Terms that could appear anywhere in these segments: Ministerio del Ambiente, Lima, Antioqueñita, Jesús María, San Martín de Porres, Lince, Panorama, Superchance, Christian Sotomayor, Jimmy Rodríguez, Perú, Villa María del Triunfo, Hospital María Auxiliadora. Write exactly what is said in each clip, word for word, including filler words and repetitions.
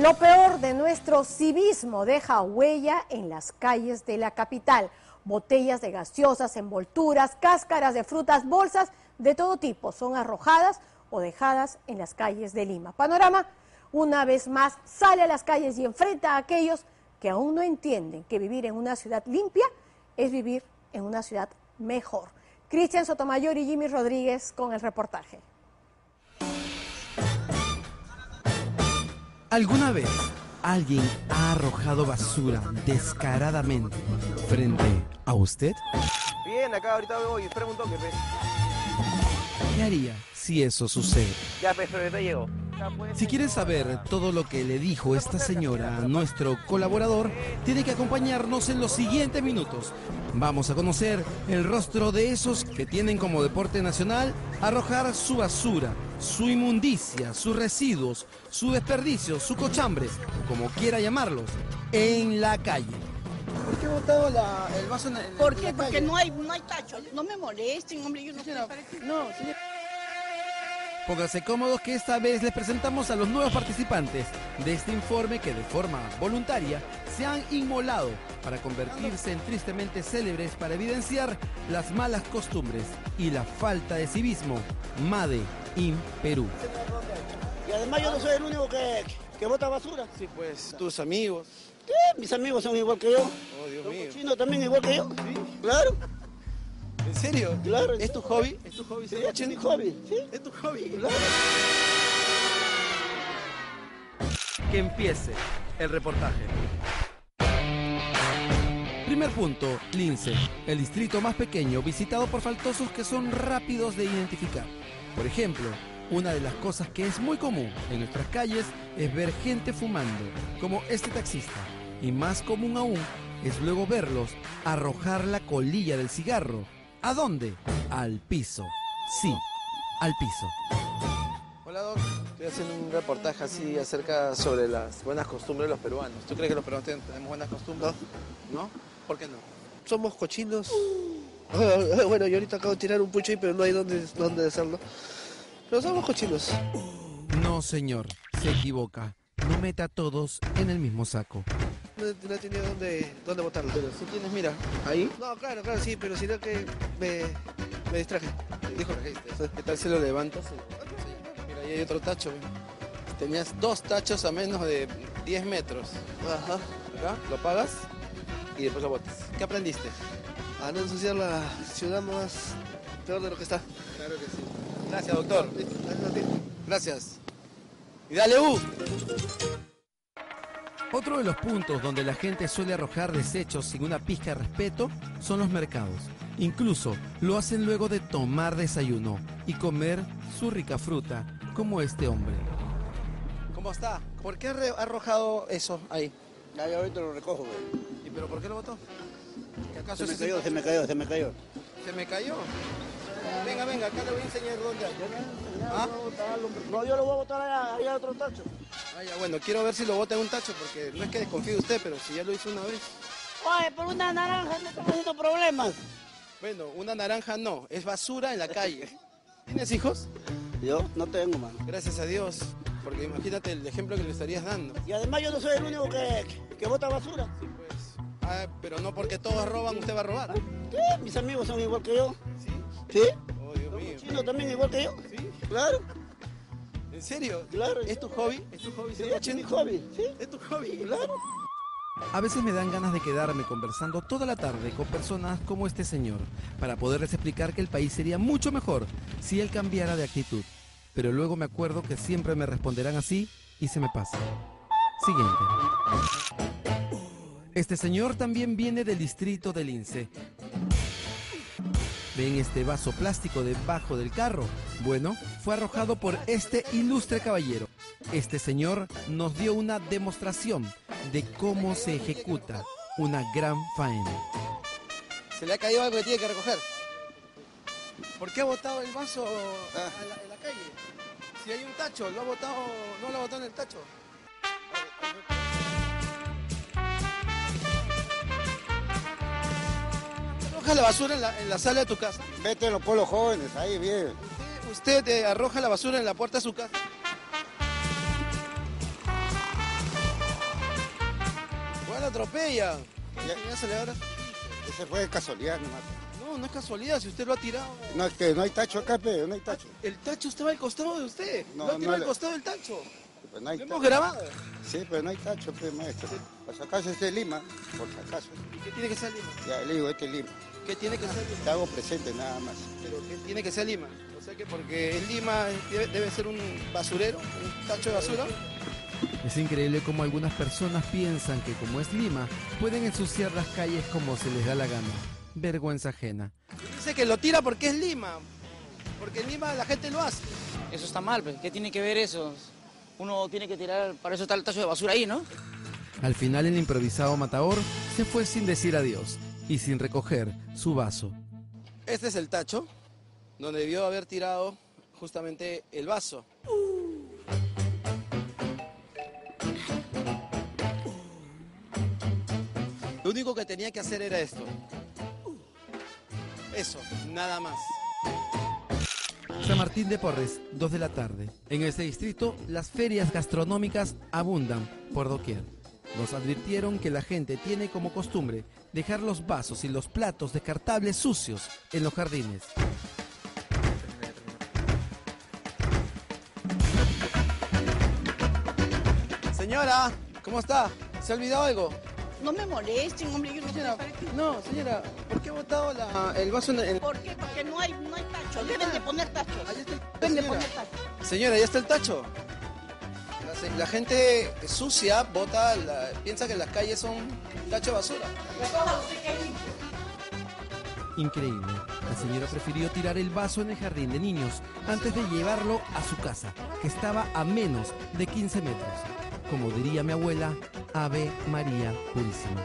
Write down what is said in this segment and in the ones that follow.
Lo peor de nuestro civismo deja huella en las calles de la capital. Botellas de gaseosas, envolturas, cáscaras de frutas, bolsas de todo tipo son arrojadas o dejadas en las calles de Lima. Panorama, una vez más, sale a las calles y enfrenta a aquellos que aún no entienden que vivir en una ciudad limpia es vivir en una ciudad mejor. Christian Sotomayor y Jimmy Rodríguez con el reportaje. ¿Alguna vez alguien ha arrojado basura descaradamente frente a usted? Bien, acá ahorita voy, espera un toque, pues. ¿Qué haría si eso sucede? Ya, pues, pero te llego. Si quieres saber todo lo que le dijo esta señora a nuestro colaborador, tiene que acompañarnos en los siguientes minutos. Vamos a conocer el rostro de esos que tienen como deporte nacional arrojar su basura, su inmundicia, sus residuos, su desperdicio, su cochambre, como quiera llamarlos, en la calle. ¿Por qué he botado la, el vaso en la, en ¿Por qué? La Porque calle? no hay, no hay tacho. No me molesten, hombre, yo no quiero... No, señor. Pónganse cómodos que esta vez les presentamos a los nuevos participantes de este informe que de forma voluntaria se han inmolado para convertirse en tristemente célebres para evidenciar las malas costumbres y la falta de civismo Made in Perú. Y además yo no soy el único que, que bota basura. Sí, pues, tus amigos. ¿Qué? Mis amigos son igual que yo. Oh, Dios mío. Los cochinos también igual que yo. Sí, claro. ¿En serio? Claro. ¿Es tu hobby? ¿Es tu hobby? Sí, es mi hobby. ¿Sí? ¿Es tu hobby? Claro. Que empiece el reportaje. Primer punto, Lince, el distrito más pequeño visitado por faltosos que son rápidos de identificar. Por ejemplo, una de las cosas que es muy común en nuestras calles es ver gente fumando, como este taxista, y más común aún es luego verlos arrojar la colilla del cigarro. ¿A dónde? Al piso. Sí, al piso. Hola, Doc. Estoy haciendo un reportaje así acerca sobre las buenas costumbres de los peruanos. ¿Tú crees que los peruanos tenemos buenas costumbres? No. ¿No? ¿Por qué no? Somos cochinos. Uh. Bueno, yo ahorita acabo de tirar un pucho ahí, pero no hay dónde, dónde hacerlo. Pero somos cochinos. No, señor. Se equivoca. No meta a todos en el mismo saco. No, no tenía dónde, dónde botarlo. Pero si tienes, mira, ahí. No, claro, claro, sí, pero sino que me, me distraje. Dijo que ¿qué tal si lo levantas? Sí. Mira, ahí hay otro tacho. Tenías dos tachos a menos de diez metros. Ajá. Acá, lo pagas y después lo botas. ¿Qué aprendiste? A no ensuciar la ciudad más peor de lo que está. Claro que sí. Gracias, doctor. Gracias a ti. Gracias. Y dale U. Otro de los puntos donde la gente suele arrojar desechos sin una pizca de respeto son los mercados. Incluso lo hacen luego de tomar desayuno y comer su rica fruta, como este hombre. ¿Cómo está? ¿Por qué ha arrojado eso ahí? Ya, yo ahorita lo recojo, güey. ¿Y pero por qué lo botó? ¿Que acaso se me cayó, se me cayó, se me cayó. ¿Se me cayó? Venga, venga, acá le voy a enseñar dónde hay. ¿Ah? No, yo lo voy a botar allá, allá otro tacho. Ah, ya, bueno, quiero ver si lo bota en un tacho, porque no es que desconfíe de usted, pero si ya lo hizo una vez. Oye, por una naranja no estamos haciendo problemas. Bueno, una naranja no, es basura en la calle. ¿Tienes hijos? Yo no tengo, mano. Gracias a Dios, porque imagínate el ejemplo que le estarías dando. Y además yo no soy el único que, que bota basura. Sí, pues. Ah, pero no porque todos roban, usted va a robar. ¿Qué? Mis amigos son igual que yo. ¿Sí? ¿Sí? Oh, Dios mío. ¿Los cochinos también igual que yo? Sí. Claro. ¿En serio? Claro. ¿Es tu hobby? ¿Es tu hobby? Sí, es mi hobby. ¿Sí? ¿Es tu hobby? Claro. A veces me dan ganas de quedarme conversando toda la tarde con personas como este señor, para poderles explicar que el país sería mucho mejor si él cambiara de actitud. Pero luego me acuerdo que siempre me responderán así y se me pasa. Siguiente. Este señor también viene del distrito de Lince. ¿Ven este vaso plástico debajo del carro? Bueno, fue arrojado por este ilustre caballero. Este señor nos dio una demostración de cómo se ejecuta una gran faena. ¿Se le ha caído algo que tiene que recoger? ¿Por qué ha botado el vaso a la, en la calle? Si hay un tacho, lo ha botado, no lo ha botado en el tacho. ¿Arroja la basura en la, en la sala de tu casa? Vete a los pueblos jóvenes, ahí bien. ¿Usted, usted eh, arroja la basura en la puerta de su casa? atropella. Ya, ya se le agarra. Ese fue de casualidad nomás. No, no es casualidad, si usted lo ha tirado. No, es que no hay tacho acá, pe, no hay tacho. El tacho estaba al costado de usted. No, lo ha tirado no, al costado del tacho. Pues no hay. ¿Lo hemos grabado? Sí, pero no hay tacho, pe, maestro. Por si acaso es de Lima, por si acaso. ¿Y qué tiene que ser Lima? Ya, le digo, este es Lima. ¿Qué tiene que ser Lima? Te hago presente nada más. ¿Pero qué tiene que ser Lima? O sea que porque es Lima debe, debe ser un basurero, un tacho de basura. Es increíble cómo algunas personas piensan que como es Lima, pueden ensuciar las calles como se les da la gana. Vergüenza ajena. Dice que lo tira porque es Lima, porque en Lima la gente lo hace. Eso está mal, pues. ¿Qué tiene que ver eso? Uno tiene que tirar, para eso está el tacho de basura ahí, ¿no? Al final el improvisado matador se fue sin decir adiós y sin recoger su vaso. Este es el tacho donde debió haber tirado justamente el vaso. Lo único que tenía que hacer era esto. Eso, nada más. San Martín de Porres, dos de la tarde. En este distrito, las ferias gastronómicas abundan por doquier. Nos advirtieron que la gente tiene como costumbre dejar los vasos y los platos descartables sucios en los jardines. Señora, ¿cómo está? ¿Se ha olvidado algo? No me molesten, hombre, yo no señora, sé para qué. No, señora, ¿por qué ha botado la, el vaso en el...? ¿Por qué? Porque no hay, no hay tacho, deben de poner tachos. Ahí está el... Deben de poner tachos. Señora, ya está el tacho. La, la gente sucia bota, la, piensa que las calles son tacho de basura. Increíble. La señora prefirió tirar el vaso en el jardín de niños antes de llevarlo a su casa, que estaba a menos de quince metros. Como diría mi abuela, Ave María Purísima.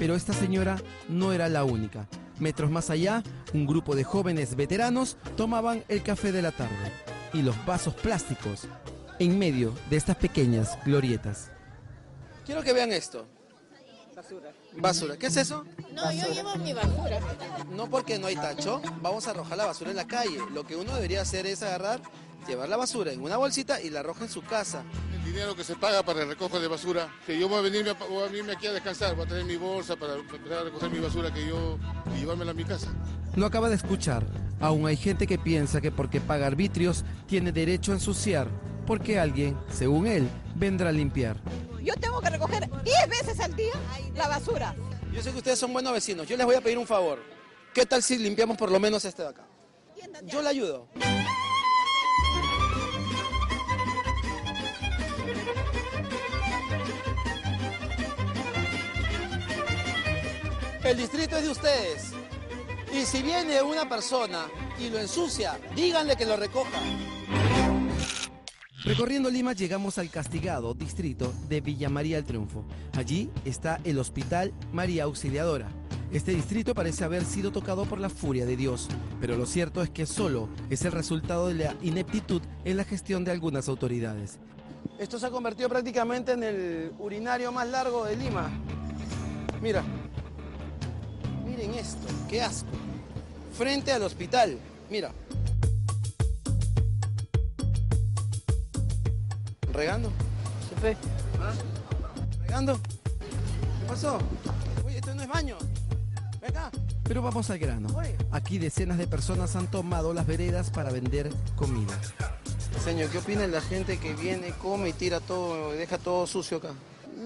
Pero esta señora no era la única. Metros más allá, un grupo de jóvenes veteranos tomaban el café de la tarde y los vasos plásticos en medio de estas pequeñas glorietas. Quiero que vean esto. Basura. Basura. ¿Qué es eso? No, basura. Yo llevo mi basura. No porque no hay tacho, vamos a arrojar la basura en la calle. Lo que uno debería hacer es agarrar, llevar la basura en una bolsita y la arroja en su casa. El dinero que se paga para el recojo de basura, que yo voy a venirme, voy a venirme aquí a descansar, voy a traer mi bolsa para empezar a recoger mi basura que yo y llevármela a mi casa. Lo acaba de escuchar. Aún hay gente que piensa que porque paga arbitrios tiene derecho a ensuciar, porque alguien, según él, vendrá a limpiar. Yo tengo que recoger diez veces al día la basura. Yo sé que ustedes son buenos vecinos, yo les voy a pedir un favor. ¿Qué tal si limpiamos por lo menos este de acá? Yo le ayudo. El distrito es de ustedes. Y si viene una persona y lo ensucia, díganle que lo recoja. Recorriendo Lima llegamos al castigado distrito de Villa María del Triunfo. Allí está el Hospital María Auxiliadora. Este distrito parece haber sido tocado por la furia de Dios, pero lo cierto es que solo es el resultado de la ineptitud en la gestión de algunas autoridades. Esto se ha convertido prácticamente en el urinario más largo de Lima. Mira, miren esto, qué asco. Frente al hospital, mira. Regando. ¿Qué fue? ¿Ah? Regando. ¿Qué pasó? Oye, esto no es baño. Ven acá. Pero vamos al grano. Oye. Aquí decenas de personas han tomado las veredas para vender comida. Señor, ¿qué opina la gente que viene, come y tira todo, deja todo sucio acá?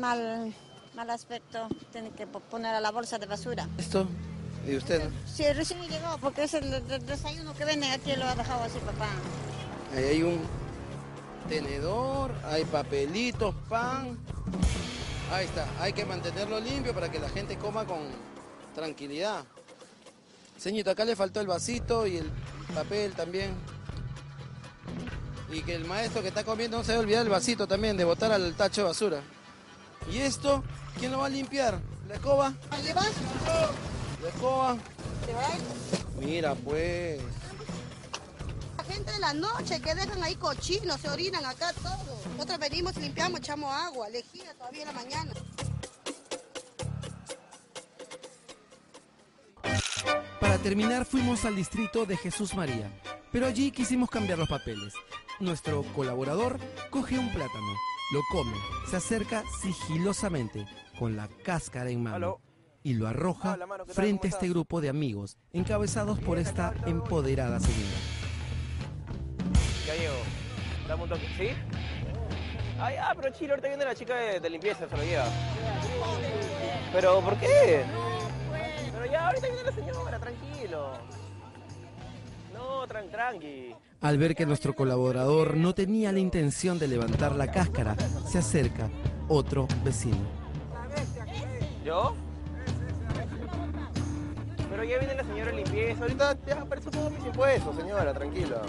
Mal, mal aspecto. Tiene que poner a la bolsa de basura. ¿Esto? ¿Y usted? No? Sí, recién llegó porque es el desayuno que venden aquí, lo ha dejado así, papá. Ahí hay un... tenedor, hay papelitos, pan. Ahí está, hay que mantenerlo limpio para que la gente coma con tranquilidad. Señorita, acá le faltó el vasito y el papel también. Y que el maestro que está comiendo no se debe olvidar el vasito también, de botar al tacho de basura. ¿Y esto? ¿Quién lo va a limpiar? ¿La escoba? ¿Le vas? ¿La escoba? ¿Te va? Mira pues... gente de la noche que dejan ahí cochinos, se orinan acá todo. Nosotros venimos, limpiamos, echamos agua, lejía todavía en la mañana. Para terminar fuimos al distrito de Jesús María, pero allí quisimos cambiar los papeles. Nuestro colaborador coge un plátano, lo come, se acerca sigilosamente, con la cáscara en mano, Hello. y lo arroja Hola, mano, frente a este grupo de amigos, encabezados por esta empoderada señora. Ya llego. Dame un toque. ¿Sí? Ay, ah, pero chile, ahorita viene la chica de, de limpieza, se lo lleva. ¿Pero por qué? Pero ya, ahorita viene la señora, tranquilo. No, tran tranqui. Al ver que nuestro colaborador no tenía la intención de levantar la cáscara, se acerca otro vecino. ¿Yo? Pero ya viene la señora de limpieza, ahorita ya apareció todos mis impuestos, señora, tranquila.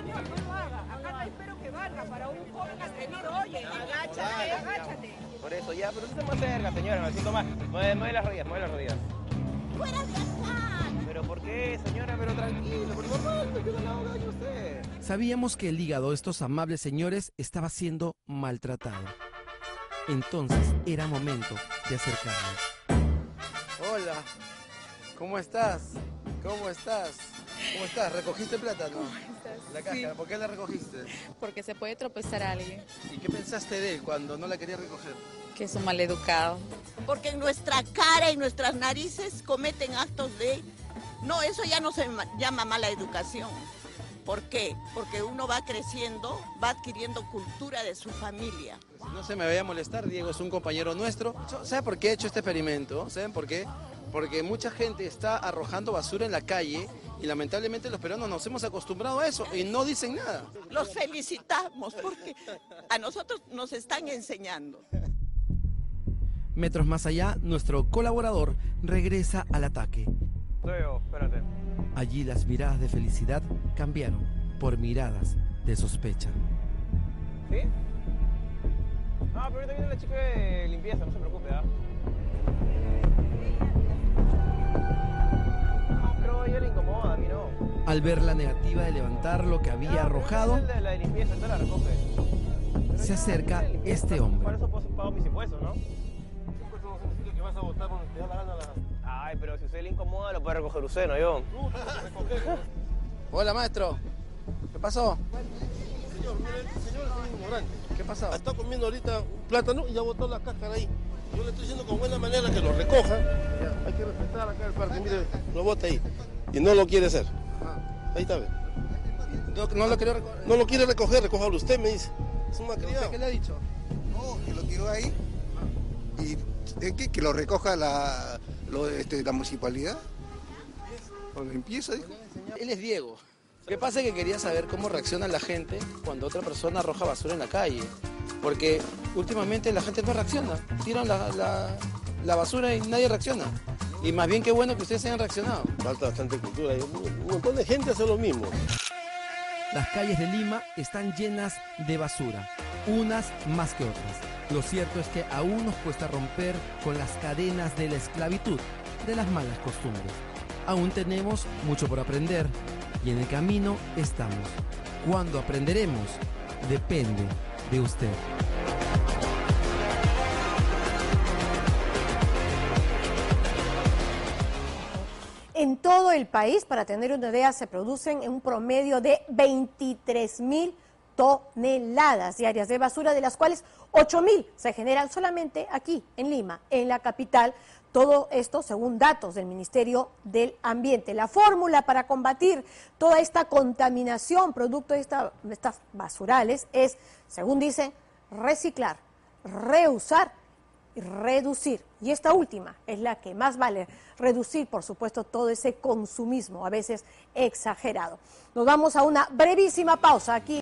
Para un joven atrevido, oye, agáchate, agáchate. Por eso ya, pero usted se más cerca, señora, me siento más. Mueve, mueve las rodillas, mueve las rodillas. ¡Fuera de acá! Pero ¿por qué, señora? Pero tranquilo, por favor, no quiero la hora de usted. Sabíamos que el hígado de estos amables señores estaba siendo maltratado. Entonces era momento de acercarnos. Hola, ¿cómo estás? ¿Cómo estás? ¿Cómo estás? ¿Recogiste plátano? ¿Cómo estás? La cáscara, sí. ¿Por qué la recogiste? Porque se puede tropezar a alguien. ¿Y qué pensaste de él cuando no la quería recoger? Que es un maleducado. Porque en nuestra cara y nuestras narices cometen actos de... No, eso ya no se llama mala educación. ¿Por qué? Porque uno va creciendo, va adquiriendo cultura de su familia. No se me vaya a molestar, Diego es un compañero nuestro. ¿Saben por qué he hecho este experimento? ¿Saben por qué? Porque mucha gente está arrojando basura en la calle y lamentablemente los peruanos nos hemos acostumbrado a eso y no dicen nada. Los felicitamos porque a nosotros nos están enseñando. Metros más allá, nuestro colaborador regresa al ataque. Yo, espérate. Allí las miradas de felicidad cambiaron por miradas de sospecha. ¿Sí? Ah, pero ahorita viene la chica de limpieza, no se preocupe, ¿ah? No, pero ella le incomoda, a mí no. Al ver la negativa de levantar lo que había no, arrojado, es el de la de limpieza, no la recoge. Pero se acerca este hombre. Para eso pago mis impuestos, ¿no? Que vas a votar cuando te da la gana a la... Ay, pero si usted le incomoda, lo puede recoger usted, ¿no yo? Hola, maestro. ¿Qué pasó? Señor, mire, el señor es un ignorante. ¿Qué pasó? Está comiendo ahorita un plátano y ha botado la cáscara ahí. Yo le estoy diciendo con buena manera que lo recoja. Hay que respetar acá el parque. Mire, lo bota ahí. Y no lo quiere hacer. Ahí está, ve. No, no lo quiere recoger. No lo quiere recoger, recójalo usted, me dice. Es una criada. ¿Qué le ha dicho? No, que lo tiró ahí. Y... ¿Qué? ¿Que lo recoja la, lo, este, la municipalidad? ¿Cuando empieza? Dijo. Él es Diego. Lo que pasa es que quería saber cómo reacciona la gente cuando otra persona arroja basura en la calle. Porque últimamente la gente no reacciona. Tiran la, la, la basura y nadie reacciona. Y más bien qué bueno que ustedes hayan reaccionado. Falta bastante cultura. Un montón de gente hace lo mismo. Las calles de Lima están llenas de basura, unas más que otras. Lo cierto es que aún nos cuesta romper con las cadenas de la esclavitud, de las malas costumbres. Aún tenemos mucho por aprender y en el camino estamos. ¿Cuándo aprenderemos? Depende de usted. En todo el país, para tener una idea, se producen en un promedio de veintitrés mil toneladas diarias de basura, de las cuales ocho mil se generan solamente aquí, en Lima, en la capital. Todo esto según datos del Ministerio del Ambiente. La fórmula para combatir toda esta contaminación producto de esta, estas basurales es, según dicen, reciclar, reusar y reducir. Y esta última es la que más vale, reducir, por supuesto, todo ese consumismo, a veces exagerado. Nos vamos a una brevísima pausa aquí.